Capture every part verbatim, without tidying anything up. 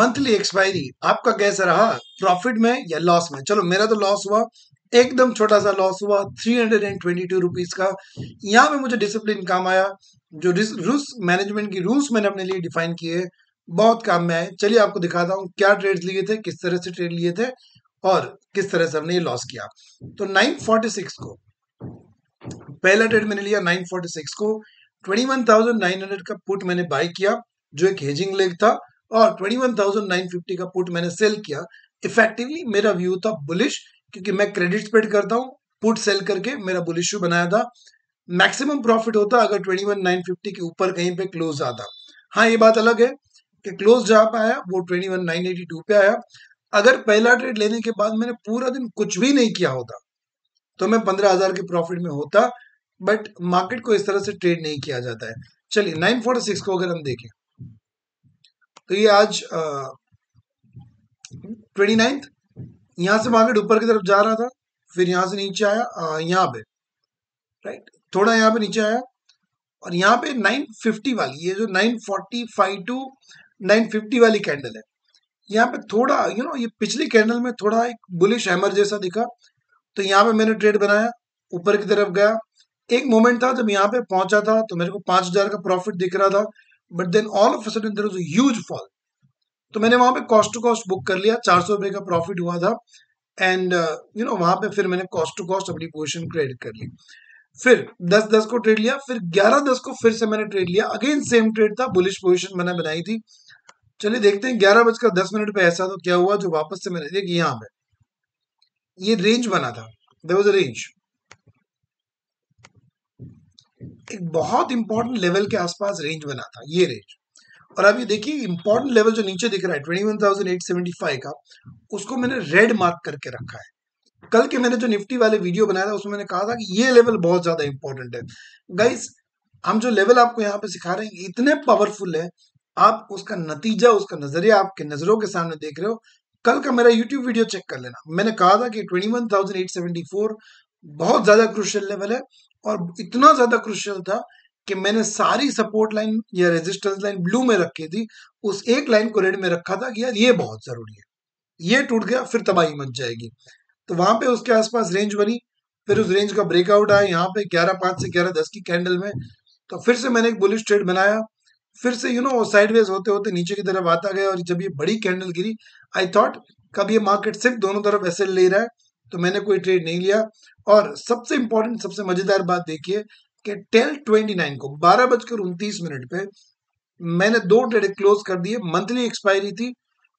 Monthly expiry, आपका कैसा रहा प्रॉफिट में या लॉस में? चलो मेरा तो लॉस हुआ, एकदम छोटा सा लॉस हुआ three hundred and twenty two rupees का। यहाँ पे मुझे डिसिप्लिन काम आया, जो रूल्स मैनेजमेंट की रूल्स मैंने अपने लिए डिफाइन किए, बहुत काम में आए। चलिए आपको दिखाता हूँ क्या ट्रेड लिए थे, किस तरह से ट्रेड लिए थे और किस तरह से हमने ये लॉस किया। तो नाइन फोर्टी सिक्स को पहला ट्रेड मैंने लिया, नाइन फोर्टी सिक्स को इक्कीस हज़ार नौ सौ का पुट मैंने बाय किया जो एक हेजिंग लेग था, और इक्कीस हज़ार नौ सौ पचास का पुट मैंने सेल किया। इफेक्टिवली मेरा व्यू था बुलिश, क्योंकि मैं क्रेडिट स्प्रेड करता हूँ, पुट सेल करके मेरा बुलिश बनाया था। मैक्सिमम प्रॉफिट होता अगर इक्कीस हज़ार नौ सौ पचास के ऊपर कहीं पे क्लोज आता। हाँ ये बात अलग है कि क्लोज जहाँ पे आया वो इक्कीस हज़ार नौ सौ बयासी पे आया। अगर पहला ट्रेड लेने के बाद मैंने पूरा दिन कुछ भी नहीं किया होता तो मैं पंद्रह हज़ार के प्रॉफिट में होता, बट मार्केट को इस तरह से ट्रेड नहीं किया जाता है। चलिए नाइन फोर्टी सिक्स को अगर हम देखें तो ये आज ट्वेंटी नाइन्थ, यहाँ से मार्केट ऊपर की तरफ जा रहा था, फिर यहाँ से नीचे आया, यहाँ पे राइट थोड़ा यहाँ पे नीचे आया, और यहाँ पे नाइन फिफ्टी वाली ये जो nine forty five two nine fifty वाली कैंडल है, यहाँ पे थोड़ा यू you नो know, ये पिछली कैंडल में थोड़ा एक बुलिश हैमर जैसा दिखा, तो यहाँ पे मैंने ट्रेड बनाया, ऊपर की तरफ गया। एक मोमेंट था जब यहाँ पे पहुंचा था तो मेरे को पांच हजार का प्रॉफिट दिख रहा था, but then all of a sudden there was a huge fall, तो मैंने वहां पे कॉस्ट टू कॉस्ट बुक कर लिया, चार सौ रुपए का प्रॉफिट हुआ था। एंड यू नो वहां पे फिर मैंने कॉस्ट टू कॉस्ट अपनी पोजिशन क्रेडिट कर ली। फिर दस दस को ट्रेड लिया, फिर ग्यारह दस को फिर से मैंने ट्रेड लिया, अगेन सेम ट्रेड था, बुलिश पोजिशन मैंने बनाई थी। चलिए देखते हैं ग्यारह बजकर दस मिनट पे ऐसा तो क्या हुआ जो वापस से मैंने देखिए यहाँ पे ये रेंज बना था, देयर वाज अ रेंज, एक बहुत इंपॉर्टेंट लेवल के आसपास रेंज बना था, ये रेंज। और अब ये देखिए इंपॉर्टेंट लेवल जो नीचे दिख रहा है इक्कीस हज़ार आठ सौ पचहत्तर का, उसको मैंने रेड मार्क करके रखा है। कल के मैंने जो निफ्टी वाले वीडियो बनाया था उसमें मैंने कहा था कि ये लेवल बहुत ज्यादा इंपॉर्टेंट है। गाइस हम जो लेवल आपको यहाँ पे सिखा रहे हैं इतने पावरफुल है, आप उसका नतीजा उसका नजरिया आपके नजरों के सामने देख रहे हो। कल का मेरा यूट्यूब वीडियो चेक कर लेना, मैंने कहा था कि इक्कीस हज़ार आठ सौ चौहत्तर बहुत ज्यादा क्रूशियल लेवल है, और इतना ज्यादा क्रूशियल था कि मैंने सारी सपोर्ट लाइन या रेजिस्टेंस लाइन ब्लू में रखी थी, उस एक लाइन को रेड में रखा था कि यार ये बहुत जरूरी है, ये टूट गया फिर तबाही मच जाएगी। तो वहां पे उसके आसपास रेंज बनी, फिर उस रेंज का ब्रेकआउट आया यहाँ पे ग्यारह पांच से ग्यारह दस की कैंडल में, तो फिर से मैंने एक बुलिश ट्रेड बनाया, फिर से यू नो साइडवेज होते होते नीचे की तरफ आता गया। और जब ये बड़ी कैंडल गिरी आई थॉट कब ये मार्केट सिर्फ दोनों तरफ ऐसे ले रहा है, तो मैंने कोई ट्रेड नहीं लिया। और सबसे इंपॉर्टेंट सबसे मजेदार बात देखिए कि टेल ट्वेंटी नाइन को बारह बजकर उनतीस मिनट पे मैंने दो ट्रेड क्लोज कर दिए, मंथली एक्सपायरी थी,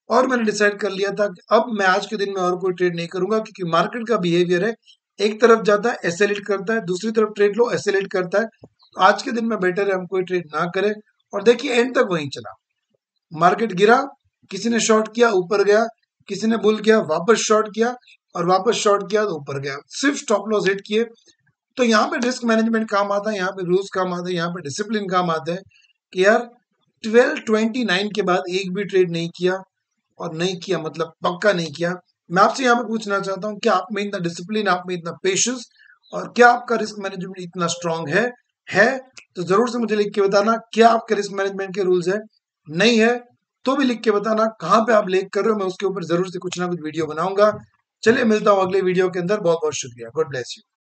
और मैंने डिसाइड कर लिया था कि अब मैं आज के दिन में और कोई ट्रेड नहीं करूंगा, क्योंकि मार्केट का बिहेवियर है, एक तरफ जाता है एसेलेट करता है, दूसरी तरफ ट्रेड लो एसेलेट करता है। आज के दिन में बेटर है हम कोई ट्रेड ना करें, और देखिए एंड तक वहीं चला, मार्केट गिरा, किसी ने शॉर्ट किया ऊपर गया, किसी ने बुल किया वापस शॉर्ट किया, और वापस शॉर्ट किया तो ऊपर गया, सिर्फ स्टॉप लॉस हिट किए। तो यहाँ पे रिस्क मैनेजमेंट काम आता है, यहाँ पे रूल्स काम आते हैं, यहाँ पे डिसिप्लिन काम आता है कि यार ट्वेल्व ट्वेंटी नाइन के बाद एक भी ट्रेड नहीं किया, और नहीं किया मतलब पक्का नहीं किया। मैं आपसे यहाँ पे पूछना चाहता हूँ, क्या आप में इतना डिसिप्लिन, आप में इतना पेशेंस, और क्या आपका रिस्क मैनेजमेंट इतना स्ट्रांग है? है तो जरूर से मुझे लिख के बताना क्या आपके रिस्क मैनेजमेंट के रूल्स है, नहीं है तो भी लिख के बताना कहाँ पे आप लेक कर रहे हो, मैं उसके ऊपर जरूर से कुछ ना कुछ वीडियो बनाऊंगा। चलिए मिलता हूँ अगले वीडियो के अंदर, बहुत बहुत शुक्रिया, गॉड ब्लेस यू।